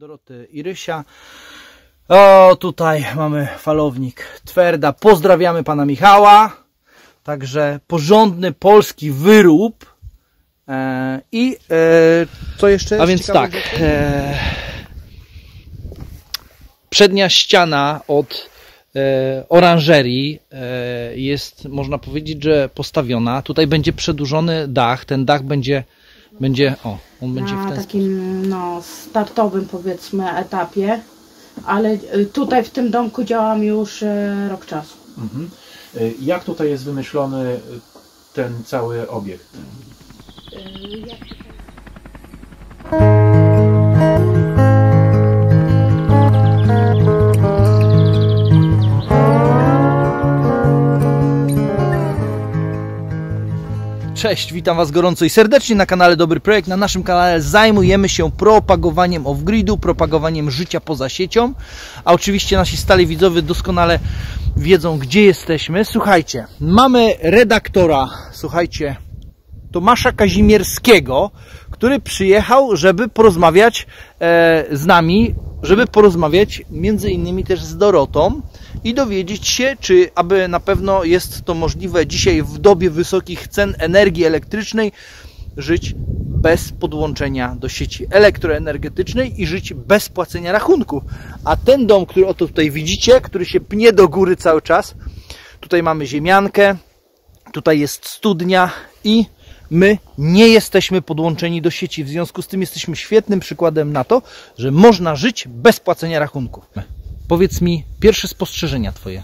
Doroty i Rysia. O, tutaj mamy falownik Twerda. Pozdrawiamy pana Michała. Także porządny polski wyrób. I co jeszcze jest? A więc tak. Przednia ściana od oranżerii jest, można powiedzieć, że postawiona. Tutaj będzie przedłużony dach. Ten dach będzie on będzie w ten takim startowym, powiedzmy, etapie, ale tutaj w tym domku działam już rok czasu. Mhm. Jak tutaj jest wymyślony ten cały obiekt? Cześć, witam Was gorąco i serdecznie na kanale Dobry Projekt. Na naszym kanale zajmujemy się propagowaniem off-gridu, propagowaniem życia poza siecią. A oczywiście nasi stali widzowie doskonale wiedzą, gdzie jesteśmy. Słuchajcie, mamy redaktora, słuchajcie, Tomasza Kaźmierskiego, który przyjechał, żeby porozmawiać z nami, żeby porozmawiać między innymi też z Dorotą i dowiedzieć się, czy aby na pewno jest to możliwe dzisiaj w dobie wysokich cen energii elektrycznej żyć bez podłączenia do sieci elektroenergetycznej i żyć bez płacenia rachunku. A ten dom, który oto tutaj widzicie, który się pnie do góry cały czas, tutaj mamy ziemiankę, tutaj jest studnia i my nie jesteśmy podłączeni do sieci. W związku z tym jesteśmy świetnym przykładem na to, że można żyć bez płacenia rachunków. Powiedz mi, pierwsze spostrzeżenia Twoje.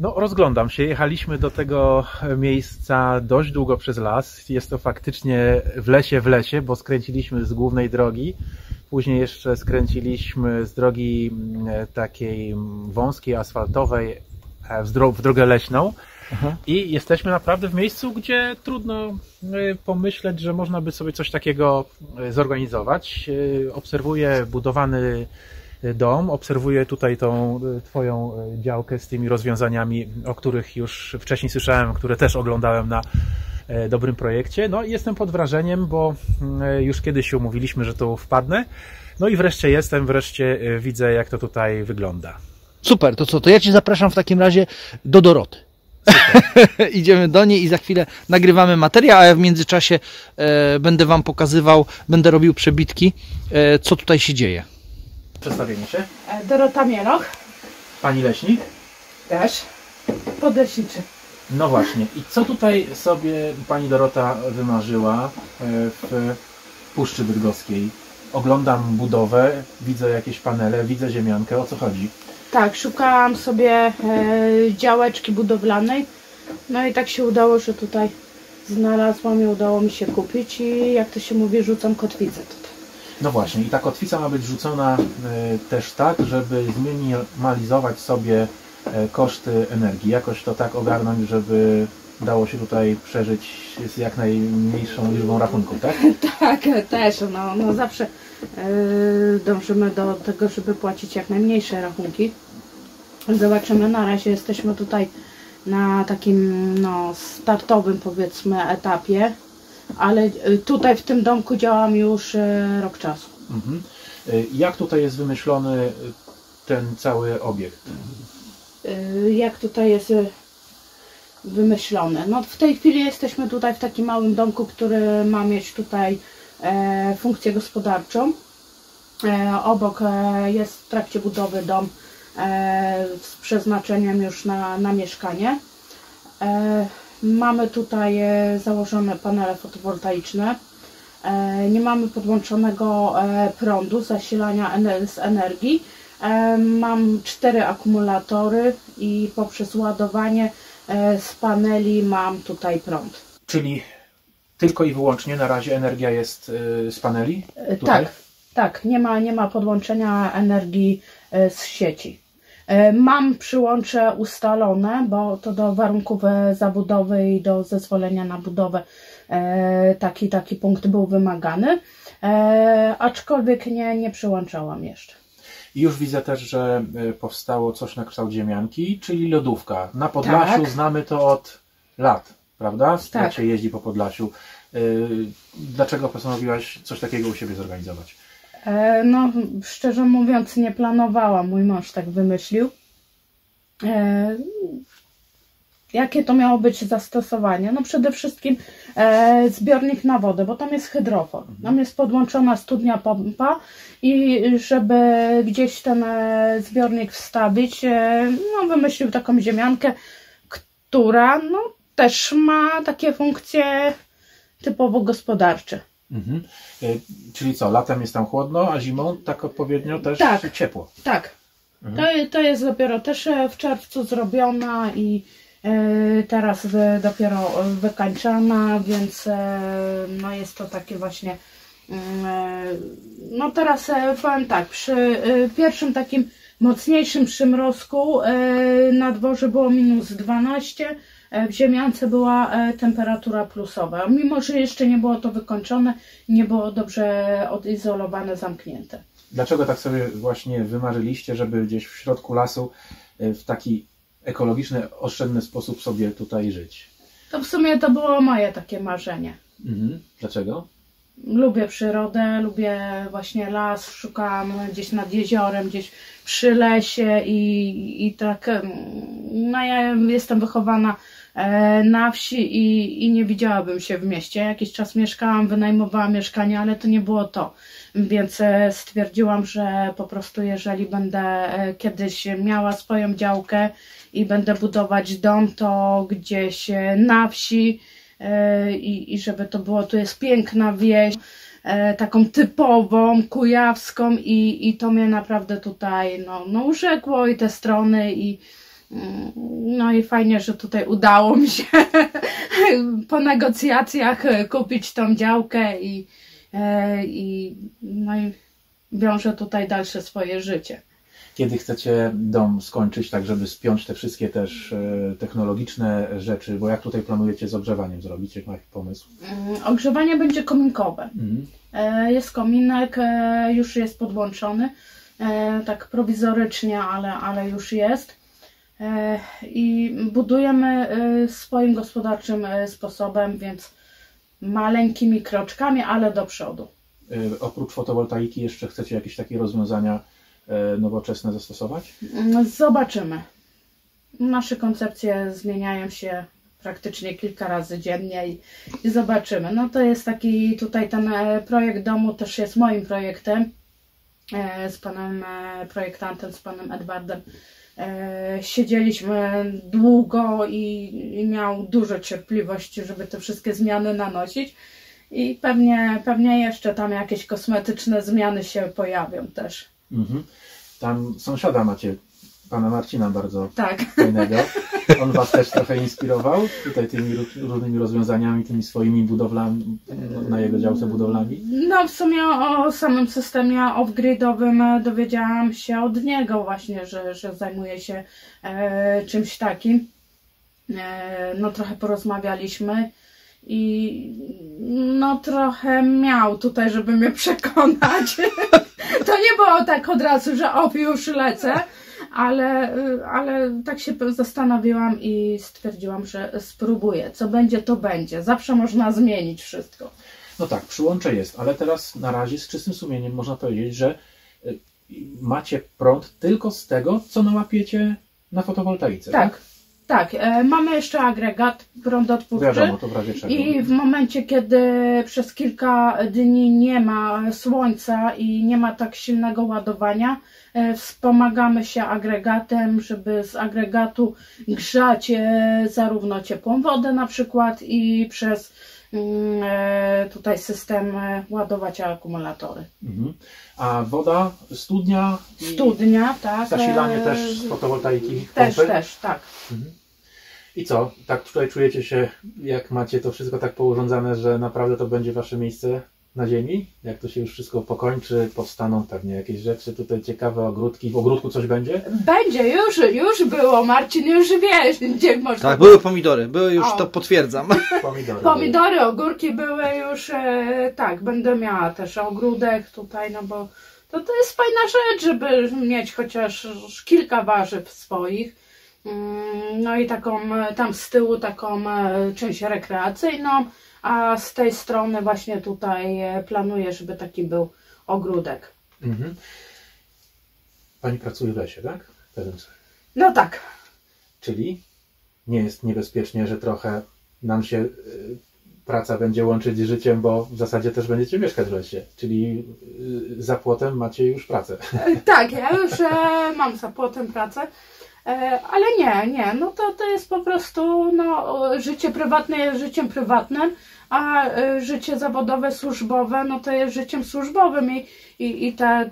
No, rozglądam się. Jechaliśmy do tego miejsca dość długo przez las. Jest to faktycznie w lesie, bo skręciliśmy z głównej drogi. Później jeszcze skręciliśmy z drogi takiej wąskiej, asfaltowej w drogę leśną. Aha. I jesteśmy naprawdę w miejscu, gdzie trudno pomyśleć, że można by sobie coś takiego zorganizować. Obserwuję budowany dom, obserwuję tutaj tą Twoją działkę z tymi rozwiązaniami, o których już wcześniej słyszałem, które też oglądałem na Dobrym Projekcie. No i jestem pod wrażeniem, bo już kiedyś się umówiliśmy, że tu wpadnę. No i wreszcie jestem, wreszcie widzę, jak to tutaj wygląda. Super, to co, to ja Cię zapraszam w takim razie do Doroty. Idziemy do niej i za chwilę nagrywamy materiał, a ja w międzyczasie będę Wam pokazywał, będę robił przebitki, co tutaj się dzieje. Przedstawienie się. Dorota Mieloch. Pani leśnik? Też. Podleśniczy. No właśnie. I co tutaj sobie Pani Dorota wymarzyła w Puszczy Wyrgoskiej? Oglądam budowę, widzę jakieś panele, widzę ziemiankę. O co chodzi? Tak, szukałam sobie działeczki budowlanej, no i tak się udało, że tutaj znalazłam i udało mi się kupić i jak to się mówi, rzucam kotwicę tutaj. No właśnie, i ta kotwica ma być rzucona też tak, żeby zminimalizować sobie koszty energii, jakoś to tak ogarnąć, żeby dało się tutaj przeżyć z jak najmniejszą liczbą rachunków, tak? Tak, też, no zawsze dążymy do tego, żeby płacić jak najmniejsze rachunki. Zobaczymy, na razie jesteśmy tutaj na takim startowym, powiedzmy, etapie, ale tutaj w tym domku działam już rok czasu. Mhm. Jak tutaj jest wymyślony ten cały obiekt? Jak tutaj jest wymyślone? No w tej chwili jesteśmy tutaj w takim małym domku, który ma mieć tutaj funkcję gospodarczą. Obok jest w trakcie budowy dom z przeznaczeniem już na mieszkanie. Mamy tutaj założone panele fotowoltaiczne. Nie mamy podłączonego prądu, zasilania z energii. Mam 4 akumulatory i poprzez ładowanie z paneli mam tutaj prąd. Czyli tylko i wyłącznie na razie energia jest z paneli? Tutaj? Tak, tak. Nie ma podłączenia energii z sieci. Mam przyłącze ustalone, bo to do warunków zabudowy i do zezwolenia na budowę taki punkt był wymagany, aczkolwiek nie przyłączałam jeszcze. I już widzę też, że powstało coś na kształt ziemianki, czyli lodówka. Na Podlasiu tak. Znamy to od lat, prawda? Tak. Jak się jeździ po Podlasiu. Dlaczego postanowiłaś coś takiego u siebie zorganizować? No, szczerze mówiąc, nie planowałam. Mój mąż tak wymyślił. Jakie to miało być zastosowanie? No przede wszystkim zbiornik na wodę, bo tam jest hydrofor. Tam jest podłączona studnia, pompa i żeby gdzieś ten zbiornik wstawić, no wymyślił taką ziemiankę, która no, też ma takie funkcje typowo gospodarcze. Mhm. Czyli co, latem jest tam chłodno, a zimą tak odpowiednio też tak, ciepło. Tak, mhm. To jest dopiero też w czerwcu zrobiona i teraz dopiero wykańczana, więc no jest to takie właśnie, no teraz powiem tak, przy pierwszym takim mocniejszym przymrozku na dworze było -12, w ziemiance była temperatura plusowa, mimo że jeszcze nie było to wykończone, nie było dobrze odizolowane, zamknięte. Dlaczego tak sobie właśnie wymarzyliście, żeby gdzieś w środku lasu w taki ekologiczny, oszczędny sposób sobie tutaj żyć? To w sumie to było moje takie marzenie. Mhm. Dlaczego? Lubię przyrodę, lubię właśnie las, szukam gdzieś nad jeziorem, gdzieś przy lesie i tak, no ja jestem wychowana na wsi i nie widziałabym się w mieście. Jakiś czas mieszkałam, wynajmowałam mieszkanie, ale to nie było to. Więc stwierdziłam, że po prostu jeżeli będę kiedyś miała swoją działkę i będę budować dom, to gdzieś na wsi i żeby to było, tu jest piękna wieś, taką typową, kujawską i to mnie naprawdę tutaj no urzekło i te strony i no i fajnie, że tutaj udało mi się po negocjacjach kupić tą działkę i wiąże tutaj dalsze swoje życie. Kiedy chcecie dom skończyć, tak żeby spiąć te wszystkie też technologiczne rzeczy, bo jak tutaj planujecie z ogrzewaniem zrobić, jak ma pomysł? Ogrzewanie będzie kominkowe. Mhm. Jest kominek, już jest podłączony, tak prowizorycznie, ale już jest. I budujemy swoim gospodarczym sposobem, więc maleńkimi kroczkami, ale do przodu. Oprócz fotowoltaiki jeszcze chcecie jakieś takie rozwiązania nowoczesne zastosować? Zobaczymy. Nasze koncepcje zmieniają się praktycznie kilka razy dziennie i zobaczymy. No to jest taki, tutaj ten projekt domu też jest moim projektem z panem projektantem, z panem Edwardem. Siedzieliśmy długo i miał dużo cierpliwości, żeby te wszystkie zmiany nanosić i pewnie jeszcze tam jakieś kosmetyczne zmiany się pojawią też. Mhm. Tam sąsiada macie, pana Marcina, bardzo fajnego. On was też trochę inspirował tutaj tymi różnymi rozwiązaniami, tymi swoimi budowlami, na jego działce budowlami? No w sumie o samym systemie off-gridowym dowiedziałam się od niego właśnie, że zajmuje się czymś takim. No trochę porozmawialiśmy i no trochę miał tutaj, żeby mnie przekonać. To nie było tak od razu, że już lecę. Ale tak się zastanowiłam i stwierdziłam, że spróbuję. Co będzie, to będzie. Zawsze można zmienić wszystko. No tak, przyłącze jest, ale teraz na razie z czystym sumieniem można powiedzieć, że macie prąd tylko z tego, co nałapiecie na fotowoltaice. Tak, tak. Mamy jeszcze agregat prądotwórczy. Wiadomo, to w razie czego. I w momencie, kiedy przez kilka dni nie ma słońca i nie ma tak silnego ładowania, wspomagamy się agregatem, żeby z agregatu grzać zarówno ciepłą wodę na przykład i przez tutaj system ładować akumulatory. Mhm. A woda, studnia? Studnia, tak. Zasilanie też z fotowoltaiki? Też, tak. Mhm. I co? Tak tutaj czujecie się, jak macie to wszystko tak pourządzane, że naprawdę to będzie wasze miejsce na ziemi? Jak to się już wszystko pokończy, powstaną pewnie jakieś rzeczy tutaj ciekawe, ogródki. W ogródku coś będzie? Będzie, już było, Marcin, już wie, gdzie można. Tak, były pomidory, były już, to potwierdzam. Pomidory, ogórki były już, tak, będę miała też ogródek tutaj, no bo to jest fajna rzecz, żeby mieć chociaż kilka warzyw swoich. No i taką tam z tyłu taką część rekreacyjną, a z tej strony właśnie tutaj planuję, żeby taki był ogródek. Mhm. Pani pracuje w lesie, tak? No tak. Czyli nie jest niebezpiecznie, że trochę nam się praca będzie łączyć z życiem, bo w zasadzie też będziecie mieszkać w lesie, czyli za płotem macie już pracę. Tak, ja już mam za płotem pracę, ale nie, no to jest po prostu no, życie prywatne jest życiem prywatnym, a życie zawodowe, służbowe, no to jest życiem służbowym i te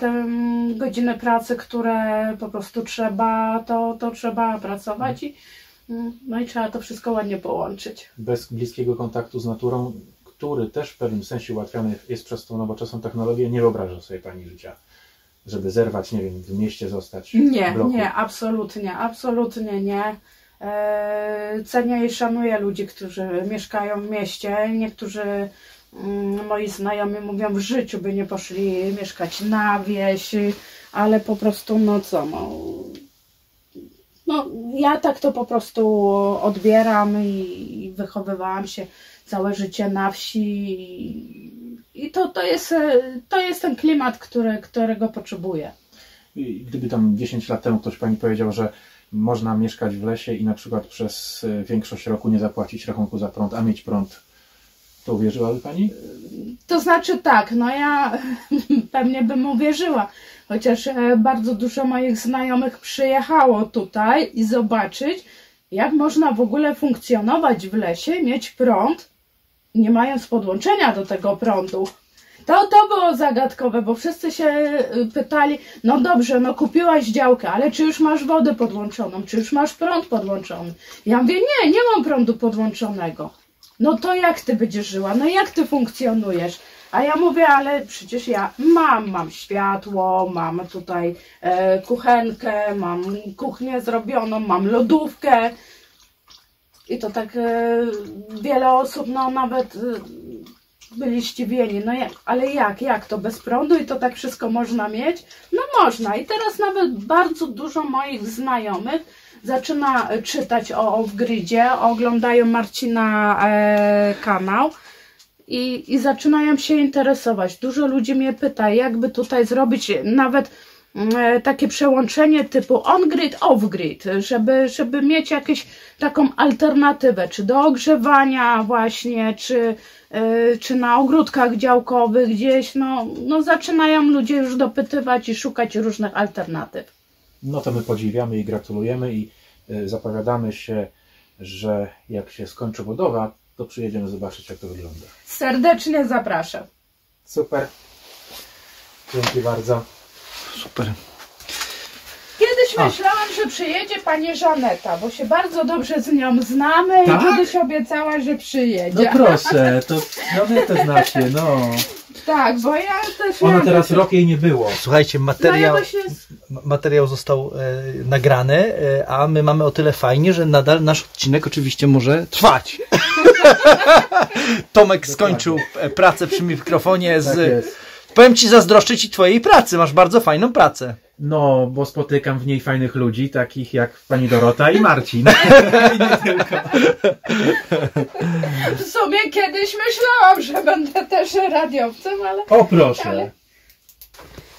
godziny pracy, które po prostu trzeba, to trzeba pracować i no i trzeba to wszystko ładnie połączyć. Bez bliskiego kontaktu z naturą, który też w pewnym sensie ułatwiany jest przez tą nowoczesną technologię, nie wyobraża sobie Pani życia, żeby zerwać, nie wiem, w mieście zostać. Nie, w bloku. Nie, absolutnie nie. Cenię i szanuję ludzi, którzy mieszkają w mieście. Niektórzy moi znajomi mówią, w życiu by nie poszli mieszkać na wieś, ale po prostu no co, no ja tak to po prostu odbieram i wychowywałam się całe życie na wsi i to jest ten klimat, którego potrzebuję. I gdyby tam 10 lat temu ktoś Pani powiedział, że można mieszkać w lesie i na przykład przez większość roku nie zapłacić rachunku za prąd, a mieć prąd, to uwierzyłaby Pani? To znaczy tak, no ja pewnie bym uwierzyła, chociaż bardzo dużo moich znajomych przyjechało tutaj i zobaczyć, jak można w ogóle funkcjonować w lesie, mieć prąd, nie mając podłączenia do tego prądu. To było zagadkowe, bo wszyscy się pytali, no dobrze, no kupiłaś działkę, ale czy już masz wodę podłączoną, czy już masz prąd podłączony? Ja mówię, nie mam prądu podłączonego. No to jak ty będziesz żyła, no jak ty funkcjonujesz? A ja mówię, ale przecież ja mam światło, mam tutaj kuchenkę, mam kuchnię zrobioną, mam lodówkę. I to tak wiele osób, no nawet byli zdziwieni, no jak, ale jak to bez prądu i to tak wszystko można mieć? No można i teraz nawet bardzo dużo moich znajomych zaczyna czytać o off-gridzie, oglądają Marcina kanał i zaczynają się interesować. Dużo ludzi mnie pyta, jakby tutaj zrobić nawet takie przełączenie typu on-grid, off-grid, żeby mieć jakąś taką alternatywę, czy do ogrzewania właśnie, czy na ogródkach działkowych gdzieś. No zaczynają ludzie już dopytywać i szukać różnych alternatyw. No to my podziwiamy i gratulujemy i zapowiadamy się, że jak się skończy budowa, to przyjedziemy zobaczyć, jak to wygląda. Serdecznie zapraszam. Super. Dzięki bardzo. Super. Kiedyś myślałam, że przyjedzie pani Żaneta, bo się bardzo dobrze z nią znamy, tak? I kiedyś obiecała, że przyjedzie. No proszę, to Żanetę znacie, no. Tak, bo ja też... Ona teraz rok jej nie było. Słuchajcie, materiał został nagrany, a my mamy o tyle fajnie, że nadal nasz odcinek oczywiście może trwać. Tomek skończył pracę przy mikrofonie z... Tak, powiem Ci, zazdroszczę Ci Twojej pracy, masz bardzo fajną pracę. No, bo spotykam w niej fajnych ludzi, takich jak pani Dorota i Marcin. I nie tylko. W sumie kiedyś myślałam, że będę też radiowcem, ale... O proszę. Ale...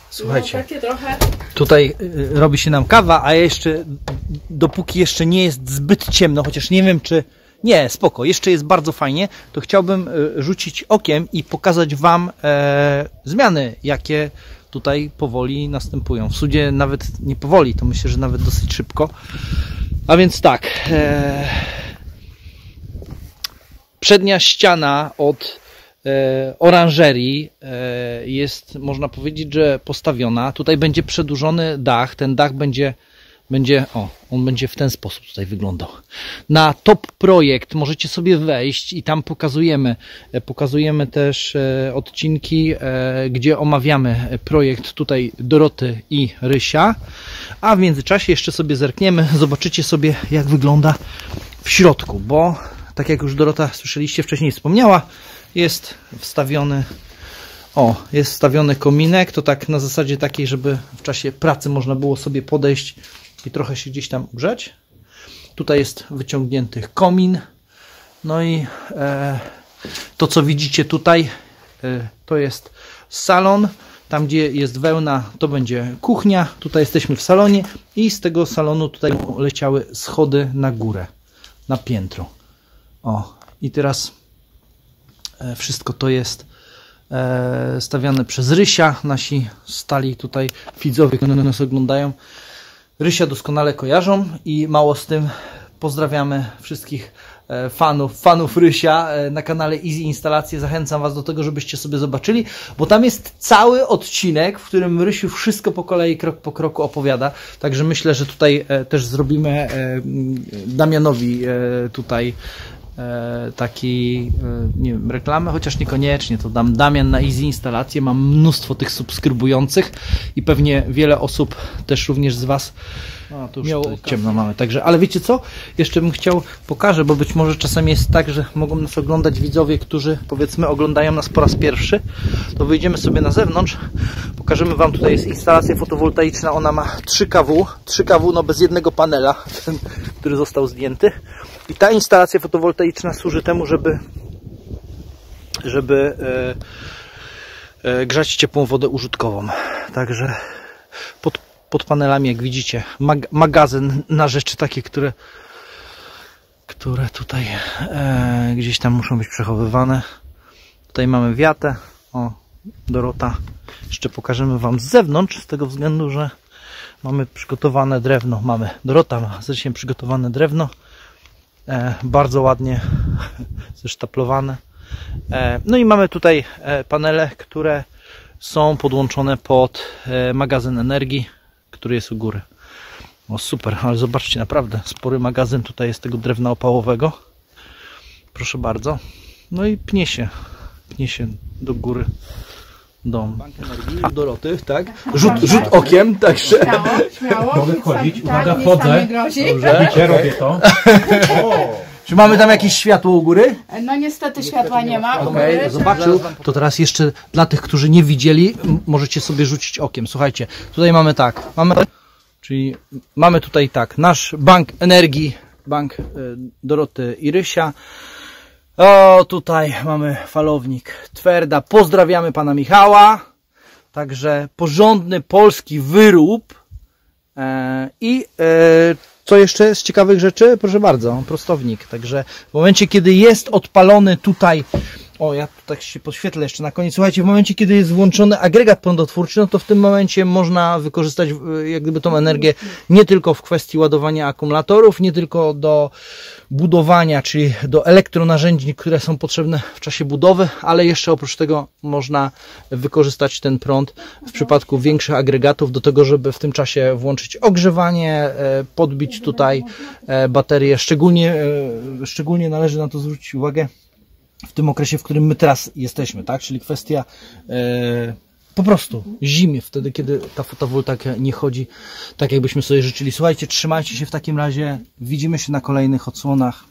Słuchajcie, no, trochę... tutaj robi się nam kawa, a jeszcze, dopóki jeszcze nie jest zbyt ciemno, chociaż nie wiem czy... Nie, spoko, jeszcze jest bardzo fajnie, to chciałbym rzucić okiem i pokazać Wam zmiany, jakie tutaj powoli następują. W sudzie nawet nie powoli, to myślę, że nawet dosyć szybko. A więc tak, przednia ściana od oranżerii jest, można powiedzieć, że postawiona. Tutaj będzie przedłużony dach, ten dach będzie, o, on będzie w ten sposób tutaj wyglądał. Na Top Projekt możecie sobie wejść i tam pokazujemy też odcinki, gdzie omawiamy projekt tutaj Doroty i Rysia, a w międzyczasie jeszcze sobie zerkniemy, zobaczycie sobie jak wygląda w środku, bo tak jak już Dorota słyszeliście wcześniej wspomniała, jest wstawiony kominek, to tak na zasadzie takiej, żeby w czasie pracy można było sobie podejść i trochę się gdzieś tam ugrzać. Tutaj jest wyciągnięty komin. No i To, co widzicie tutaj, to jest salon. Tam, gdzie jest wełna, to będzie kuchnia. Tutaj jesteśmy w salonie i z tego salonu tutaj leciały schody na górę, na piętro. O, i teraz wszystko to jest stawiane przez Rysia. Nasi stali tutaj widzowie, którzy nas oglądają, Rysia doskonale kojarzą i mało z tym, pozdrawiamy wszystkich fanów Rysia na kanale Easy Instalacje. Zachęcam Was do tego, żebyście sobie zobaczyli, bo tam jest cały odcinek, w którym Rysiu wszystko po kolei, krok po kroku opowiada. Także myślę, że tutaj też zrobimy Damianowi tutaj taki, nie wiem, reklamę, chociaż niekoniecznie, to dam Damian na Easy Instalacje, mam mnóstwo tych subskrybujących i pewnie wiele osób też również z Was. A, to już ciemno mamy, także, ale wiecie co? Jeszcze bym chciał, pokażę, bo być może czasem jest tak, że mogą nas oglądać widzowie, którzy powiedzmy oglądają nas po raz pierwszy, to wyjdziemy sobie na zewnątrz, pokażemy Wam, tutaj jest instalacja fotowoltaiczna, ona ma 3 kW, no bez jednego panela, ten, który został zdjęty, i ta instalacja fotowoltaiczna służy temu, żeby grzać ciepłą wodę użytkową, także pod panelami, jak widzicie, magazyn na rzeczy takie, które tutaj gdzieś tam muszą być przechowywane. Tutaj mamy wiatę. O, Dorota. Jeszcze pokażemy Wam z zewnątrz, z tego względu, że mamy przygotowane drewno. Dorota ma zresztą przygotowane drewno. Bardzo ładnie zesztaplowane. No i mamy tutaj panele, które są podłączone pod magazyn energii, który jest u góry. O, super, ale zobaczcie, naprawdę spory magazyn tutaj jest tego drewna opałowego. Proszę bardzo. No i pnie się do góry dom. Bank energii u Doroty, tak? Rzut okiem, także. Śmiało. Mogę wchodzić, uwaga, wchodzę. Dobrze, robię to. Czy mamy tam jakieś światło u góry? No niestety światła nie ma. Okej, zobaczył. To teraz jeszcze dla tych, którzy nie widzieli, możecie sobie rzucić okiem. Słuchajcie, tutaj mamy tak. Mamy tutaj tak. Nasz bank energii, bank Doroty i Rysia. O, tutaj mamy falownik Twerda. Pozdrawiamy pana Michała. Także porządny polski wyrób. Co jeszcze z ciekawych rzeczy? Proszę bardzo, prostownik. Także w momencie, kiedy jest odpalony tutaj, o, ja tak się podświetlę jeszcze na koniec, słuchajcie, w momencie, kiedy jest włączony agregat prądotwórczy, no to w tym momencie można wykorzystać jak gdyby tą energię nie tylko w kwestii ładowania akumulatorów, nie tylko do budowania, czyli do elektronarzędzi, które są potrzebne w czasie budowy, ale jeszcze oprócz tego można wykorzystać ten prąd w przypadku większych agregatów do tego, żeby w tym czasie włączyć ogrzewanie, podbić tutaj baterię. Szczególnie należy na to zwrócić uwagę w tym okresie, w którym my teraz jesteśmy, tak? Czyli kwestia po prostu zimy, wtedy kiedy ta fotowoltaika nie chodzi tak, jakbyśmy sobie życzyli. Słuchajcie, trzymajcie się w takim razie, widzimy się na kolejnych odsłonach,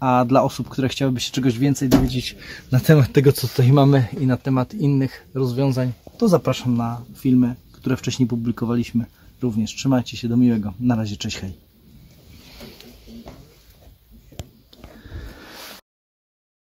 a dla osób, które chciałyby się czegoś więcej dowiedzieć na temat tego, co tutaj mamy i na temat innych rozwiązań, to zapraszam na filmy, które wcześniej publikowaliśmy również. Trzymajcie się, do miłego, na razie, cześć, hej.